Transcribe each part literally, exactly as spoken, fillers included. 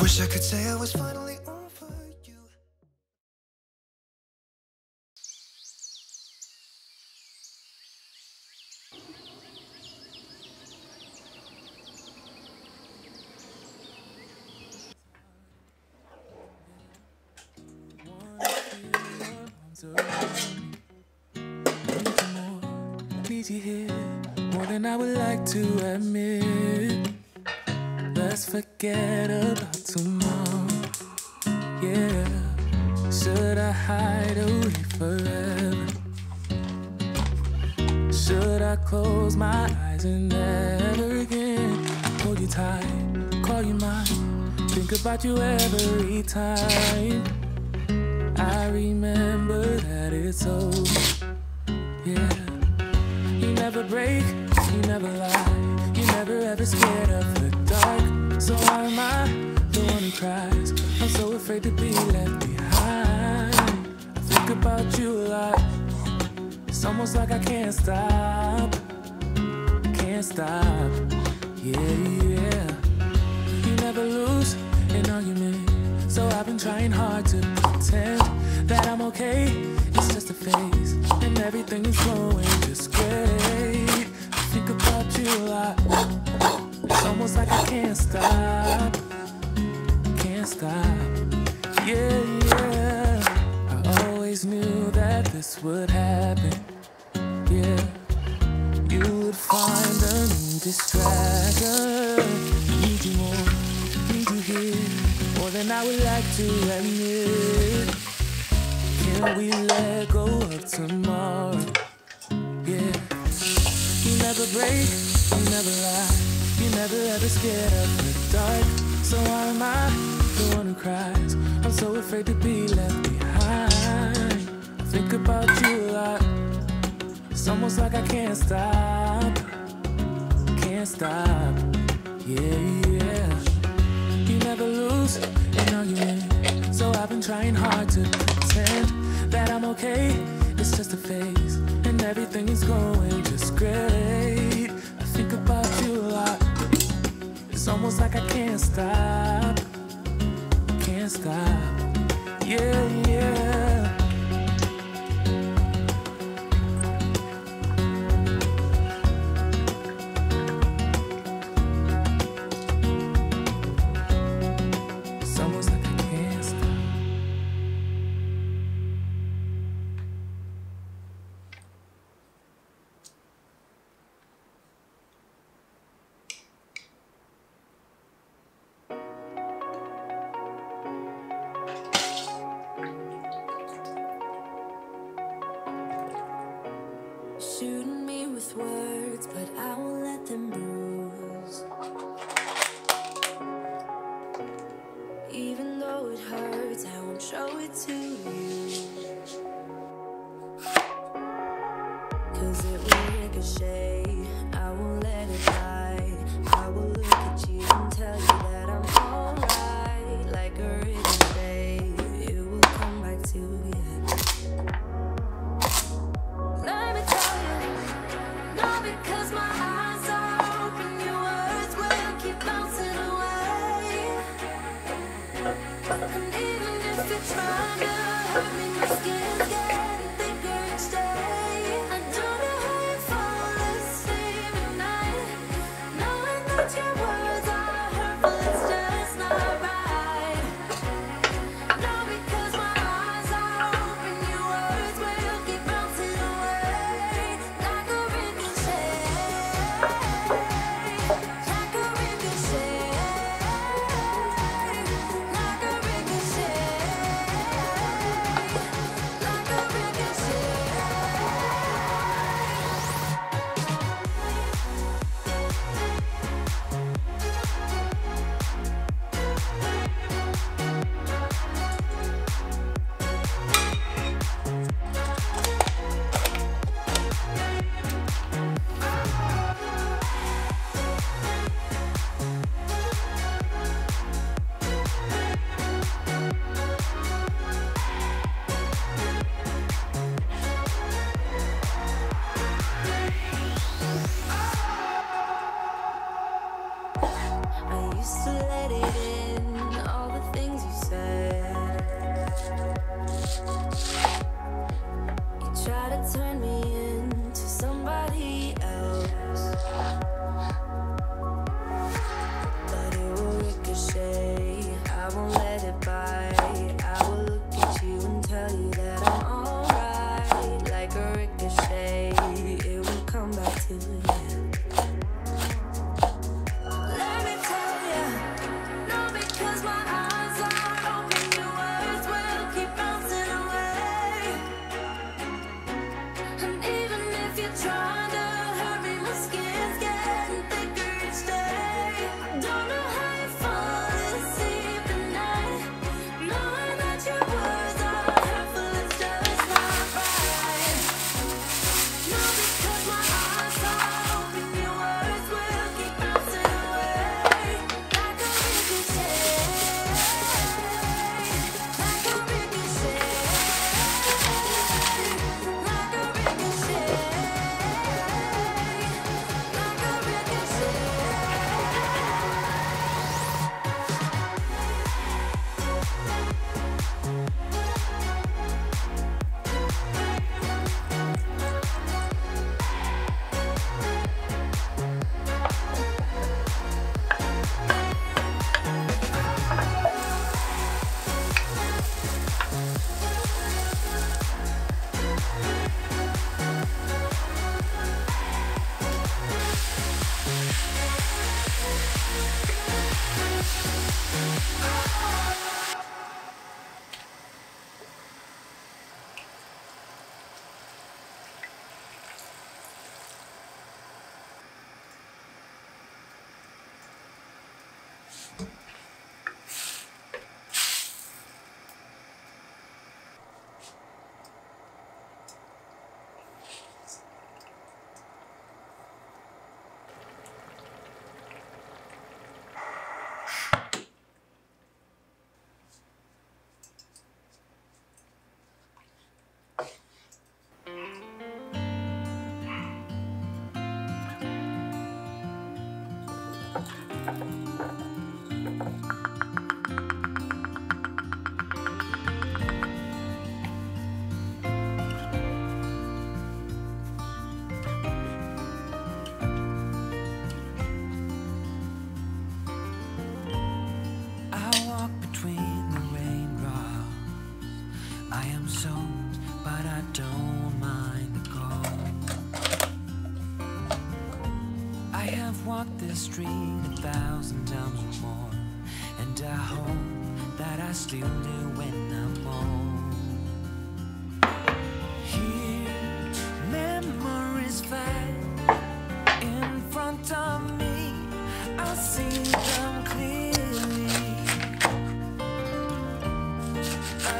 Wish I could say I was finally over you. Need you here more than I would like to admit. Let's forget about tomorrow, yeah. Should I hide away forever? Should I close my eyes and never again hold you tight, call you mine, think about you every time? I remember that it's over, yeah. You never break, you never lie, you never ever scared of the dark. So why am I the one who cries? I'm so afraid to be left behind. I think about you a lot. It's almost like I can't stop, can't stop, yeah, yeah. You never lose an argument, so I've been trying hard to pretend that I'm okay. It's just a phase, and everything is going just great. I think about you a lot. It's almost like I can't stop, can't stop, yeah, yeah. I always knew that this would happen, yeah. You would find a new distraction. Need you more, need you here, more than I would like to admit. Can we let go of tomorrow, yeah. You never break, you never lie, you never ever scared of the dark. So why am I the one who cries? I'm so afraid to be left behind. I think about you a lot. It's almost like I can't stop, can't stop, yeah, yeah. You never lose an argument, so I've been trying hard to pretend that I'm okay. It's just a phase, and everything is going just great. I think about you a lot. It's almost like I can't stop, can't stop, yeah, yeah. Shooting me with words, but I won't let them bruise. Even though it hurts, I won't show it to you. 'Cause it will ricochet, I won't let it die. I will look at you and tell you that I'm alright. Like a rhythm, babe, it will come back to you. Because my eyes are open, your words will keep bouncing away. And even if you're trying to hurt me, my skin's getting thicker each day. I don't know how you fall asleep at night, knowing that your words are hurtful, it's just not right. No, because my eyes are open, your words will keep bouncing away. Like a ricochet, like a ricochet. to let it in, all the things you said. You try to turn me into somebody else, but it will ricochet. I won't let it by. I will look at you and tell you that I'm alright. Like a ricochet, it will come back to you. Walked this street a thousand times or more, and I hope that I still do when I'm old. Here, memories fade in front of me. I see them clearly.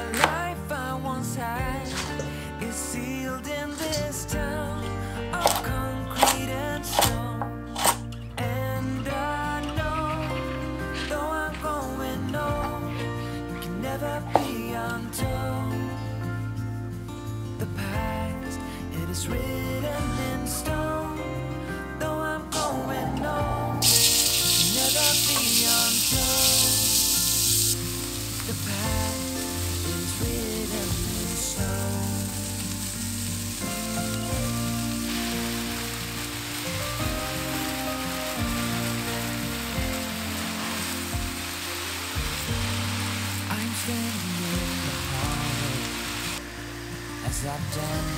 A life I once had is sealed in this town of concrete and stone. The past, it is written in stone. Though I'm going on, never be untold. The past, it is written in stone. I'm standing as I've done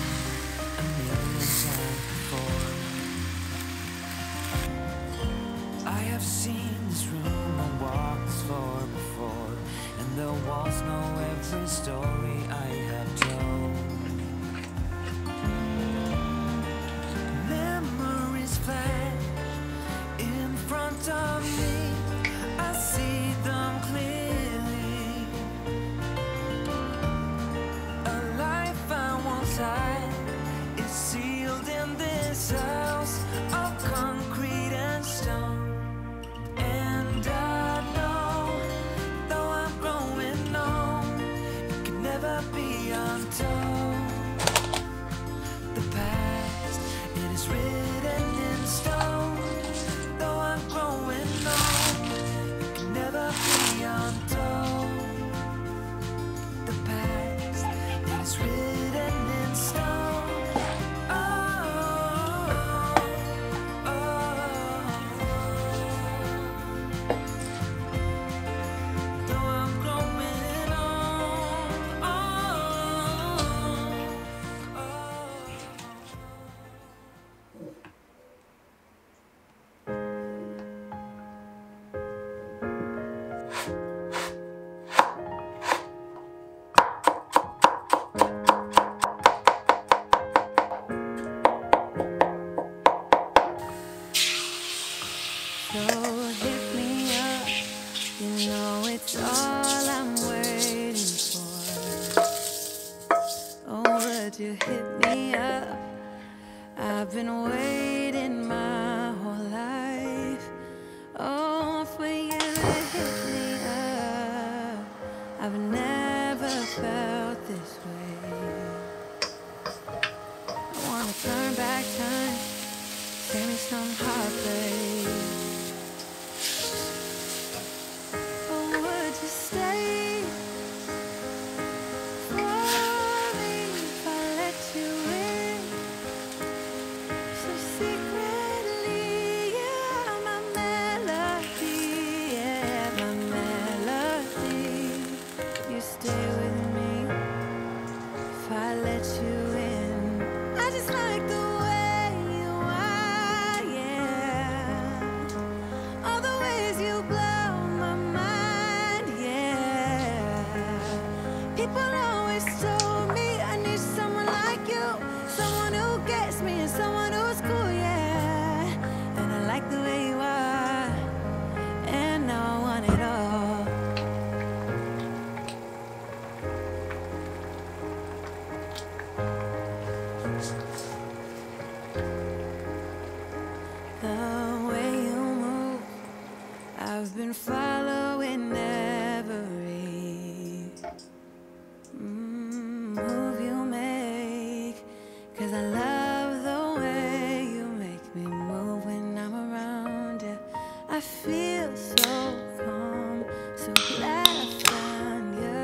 a million times before. I have seen this room and walked this floor before, and the walls know every story I have told. Memories flash in front of me. I see them clear. It's sealed in this house of concrete and stone. And I know, though I'm growing old, it could never know it's all I'm waiting for. Oh, would you hit me up? I've been waiting my whole life. Oh, for you to hit me up. I've never felt this way. I wanna turn back time, save me some heartbreak. I've been following every mm, move you make, 'cause I love the way you make me move when I'm around you. I feel so calm, so glad I found you.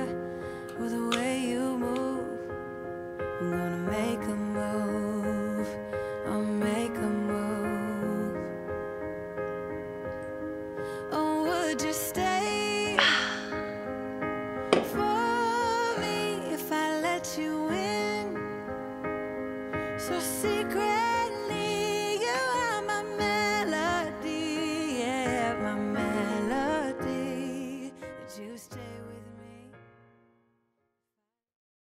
With the way you move, I'm gonna make a move, I'll make a move. Oh, would you stay for me if I let you in? So secret.